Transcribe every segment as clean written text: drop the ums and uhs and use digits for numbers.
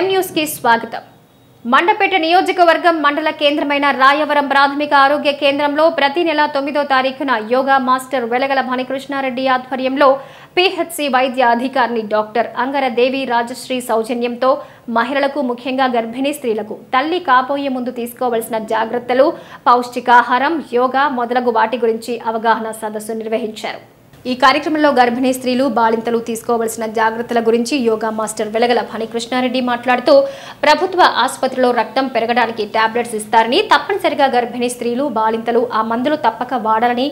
M News की स्वागतम। మండపేట నియోజకవర్గం మండల కేంద్రమైన రాయవరం ప్రాథమిక ఆరోగ్య కేంద్రంలో ప్రతి నెల 9వ తారీఖున యోగా మాస్టర్ వెలగల ఫణికృష్ణారెడ్డి ఆధ్వర్యంలో PHC వైద్య అధికారిని డాక్టర్ అంగర దేవి రాజశ్రీ సౌజన్యంతో మహిళలకు ముఖ్యంగా గర్భిణీ స్త్రీలకు తల్లి కాపోయే ముందు తీసుకోవాల్సిన జాగ్రత్తలు, పౌష్టికాహారం, యోగా మొదలగు వాటి గురించి అవగాహన సదస్సు నిర్వహించారు। ఈ కార్యక్రమంలో గర్భిణీ స్త్రీలు బాలింతలు తీసుకోవాల్సిన జాగ్రత్తల గురించి యోగా మాస్టర్ వెలగల ఫణికృష్ణారెడ్డి మాట్లాడుతూ, ప్రభుత్వ ఆసుపత్రిలో రక్తం పెరగడానికి టాబ్లెట్స్ ఇస్తారని, తప్పనిసరిగా గర్భిణీ స్త్రీలు బాలింతలు ఆ మందులు తప్పక వాడాలని,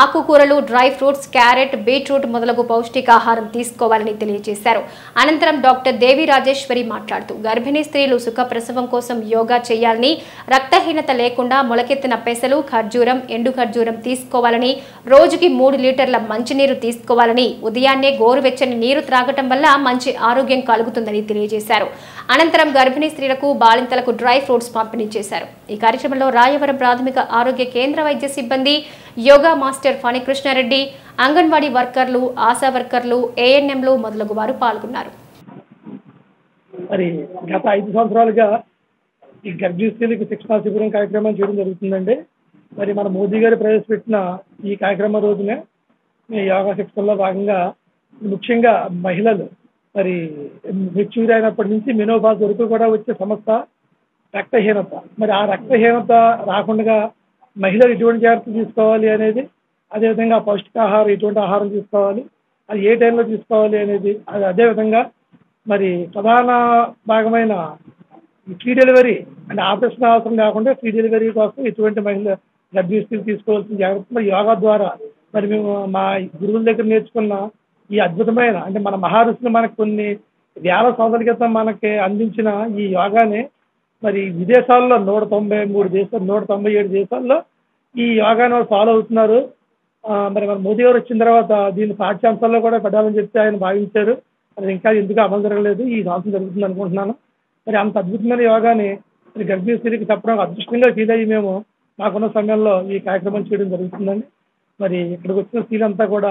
ఆకుకూరలు, డ్రై ఫ్రూట్స్, క్యారెట్, బీట్రూట్ మొదలగు పౌష్టికాహారం తీసుకోవాలని తెలియజేశారు। అనంతరం డాక్టర్ దేవి రాజేశ్వరి మాట్లాడుతూ, గర్భిణీ స్త్రీలు సుఖప్రసవం కోసం యోగా చేయాలని, రక్తహీనత లేకుండా మొలకెత్తిన పెసలు, ఖర్జూరం, ఎండు ఖర్జూరం తీసుకోవాలని, రోజుకి 3 లీటర్ల మంచి నీరు తీసుకోవాలని, ఉదయాన్నే గోరువెచ్చని నీరు త్రాగటం వల్ల మంచి ఆరోగ్యం కలుగుతుందని తెలియజేశారు। అనంతరం గర్భిణీ స్త్రీలకు బాలింతలకు డ్రై ఫ్రూట్స్ పంపిణీ చేశారు। ఈ కార్యక్రమంలో రాయవరం ప్రాథమిక ఆరోగ్య కేంద్ర వైద్య సిబ్బంది, యోగా మాస్టర్ ఫణికృష్ణారెడ్డి, అంగన్వాడీ వర్కర్లు, ఆశా వర్కర్లు, ANMలు మొదలగు వారు పాల్గొన్నారు। మరి గత 5 సంవత్సరాలుగా ఈ గర్భిణీ స్త్రీలకు శిక్షణ శిబిరం కార్యక్రమం చేయడం జరుగుతుందండి। మరి మన మోదీ గారు ప్రవేశపెట్టిన ఈ కార్యక్రమ రోజునే యోగా శిక్షణలో భాగంగా ముఖ్యంగా మహిళలు మరి మెచ్యూర్ అయినప్పటి నుంచి మెనోపాజ్ వరకు కూడా వచ్చే సమస్య రక్తహీనత। మరి ఆ రక్తహీనత రాకుండా మహిళలు ఎటువంటి జాగ్రత్తలు తీసుకోవాలి అనేది, అదేవిధంగా పౌష్టికాహారం ఎటువంటి ఆహారం తీసుకోవాలి, అది ఏ టైంలో తీసుకోవాలి అనేది, అది అదేవిధంగా మరి ప్రధాన భాగమైన ఫ్రీ డెలివరీ అంటే ఆపరేషన్ అవసరం కాకుండా ఫ్రీ డెలివరీ కోసం ఎటువంటి మహిళ గర్భిణీ స్త్రీలు తీసుకోవాల్సిన జాగ్రత్తలు యోగా ద్వారా మరి మేము మా గురువుల దగ్గర నేర్చుకున్న ఈ అద్భుతమైన అంటే మన మహారుషులు మనకు కొన్ని వేల సంవత్సరాల క్రితం మనకి అందించిన ఈ యోగాని మరి విదేశాల్లో 193 దేశాలు 197 దేశాల్లో ఈ యోగాని వాళ్ళు ఫాలో అవుతున్నారు। మరి మన మోదీ గారు వచ్చిన తర్వాత దీని పాఠ్యాంశాల్లో కూడా పెట్టాలని చెప్పి ఆయన భావించారు। మరి ఇంకా ఎందుకు అమలు జరగలేదు, ఈ సంవత్సరం జరుగుతుంది అనుకుంటున్నాను। మరి అంత అద్భుతమైన యోగాని మరి గర్భిణీ స్త్రీకి చెప్పడం అదృష్టంగా ఫీల్ అయ్యి మేము మాకున్న సమయంలో ఈ కార్యక్రమం చేయడం జరుగుతుందండి। మరి ఇక్కడికి వచ్చిన స్త్రీలంతా కూడా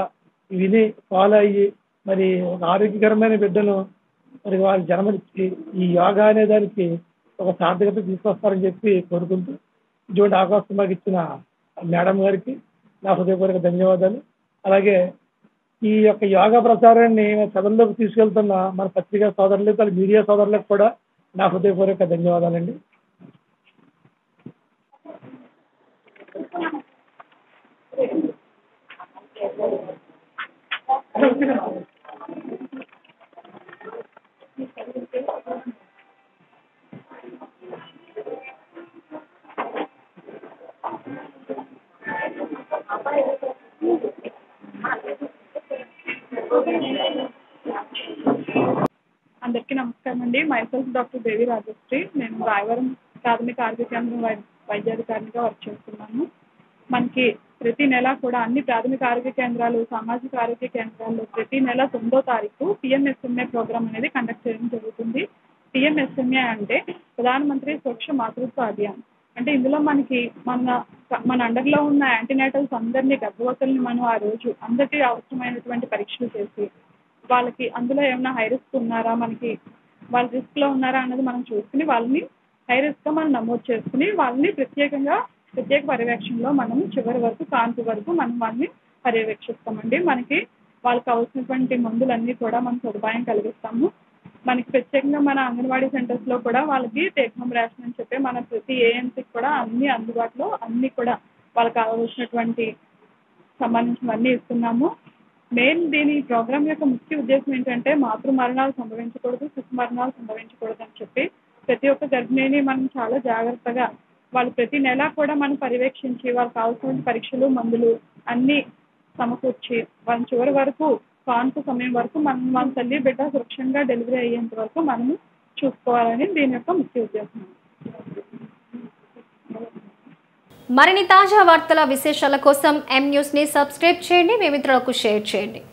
విని ఫాలో అయ్యి మరి ఒక ఆరోగ్యకరమైన బిడ్డను మరి వాళ్ళు జన్మనిచ్చి ఈ యోగా అనే దానికి ఒక సార్థకత తీసుకొస్తారని చెప్పి కోరుకుంటూ, ఇటువంటి అవకాశం మాకు ఇచ్చిన మేడం గారికి నా హృదయపూర్వక ధన్యవాదాలు। అలాగే ఈ యొక్క యోగా ప్రచారాన్ని సదనలోకి తీసుకెళ్తున్న మన పత్రికా సోదరులకు, వాళ్ళ మీడియా సోదరులకు కూడా నా హృదయపూర్వక ధన్యవాదాలండి। అందరికీ నమస్కారం అండి। మైసెల్ఫ్ డాక్టర్ దేవి రాజశ్రీ, నేను రాయవరం ప్రాథమిక ఆరోగ్య కేంద్రం వైద్యాధికారినిగా వర్క్ చేస్తున్నాను। మనకి ప్రతి నెల కూడా అన్ని ప్రాథమిక ఆరోగ్య కేంద్రాలు, సామాజిక ఆరోగ్య కేంద్రాల్లో ప్రతి నెల 9వ తారీఖు PMSMA ప్రోగ్రామ్ అనేది కండక్ట్ చేయడం జరుగుతుంది। PMSMA అంటే ప్రధానమంత్రి స్వచ్ఛ మాతృత్వ అభియాన్। అంటే ఇందులో మనకి మన అండర్లో ఉన్న యాంటీనేటల్స్ అందరినీ, గర్భవతుల్ని మనం ఆ రోజు అందరికీ అవసరమైనటువంటి పరీక్షలు చేసి వాళ్ళకి అందులో ఏమైనా హై రిస్క్ ఉన్నారా, మనకి వాళ్ళ రిస్క్లో ఉన్నారా అన్నది మనం చూసుకుని వాళ్ళని హై రిస్క్గా మనం నమోదు చేసుకుని వాళ్ళని ప్రత్యేక పర్యవేక్షణలో మనం చివరి వరకు, కాంతి వరకు మనం వాళ్ళని పర్యవేక్షిస్తామండి। మనకి వాళ్ళకి అవసరమైనటువంటి మందులన్నీ కూడా మనం సదుపాయం కలిగిస్తాము। మనకి ప్రత్యేకంగా మన అంగన్వాడీ సెంటర్స్ లో కూడా వాళ్ళకి టేక్ హోమ్ రేషన్ అని చెప్పి మన ప్రతి AMCకి కూడా అన్ని అందుబాటులో, అన్ని కూడా వాళ్ళకి కావాల్సినటువంటి సంబంధించినవన్నీ ఇస్తున్నాము। మెయిన్ దీని ప్రోగ్రామ్ యొక్క ముఖ్య ఉద్దేశం ఏంటంటే మాతృ మరణాలు సంభవించకూడదు, శిశు మరణాలు సంభవించకూడదు అని చెప్పి ప్రతి ఒక్క గర్భిణిని మనం చాలా జాగ్రత్తగా వాళ్ళు ప్రతి నెల కూడా మనం పర్యవేక్షించి వాళ్ళకి కావాల్సిన పరీక్షలు, మందులు అన్ని సమకూర్చి వాళ్ళ చివరి వరకు, కాన్పు సమయం వరకు మనం మన తల్లి బిడ్డ సురక్షంగా డెలివరీ అయ్యేంత వరకు మనము చూసుకోవాలని దీని యొక్క ముఖ్య ఉద్దేశం। మరిన్ని తాజా వార్తల విశేషాల కోసం M News ని సబ్స్క్రైబ్ చేయండి, మీ మిత్రులకు షేర్ చేయండి।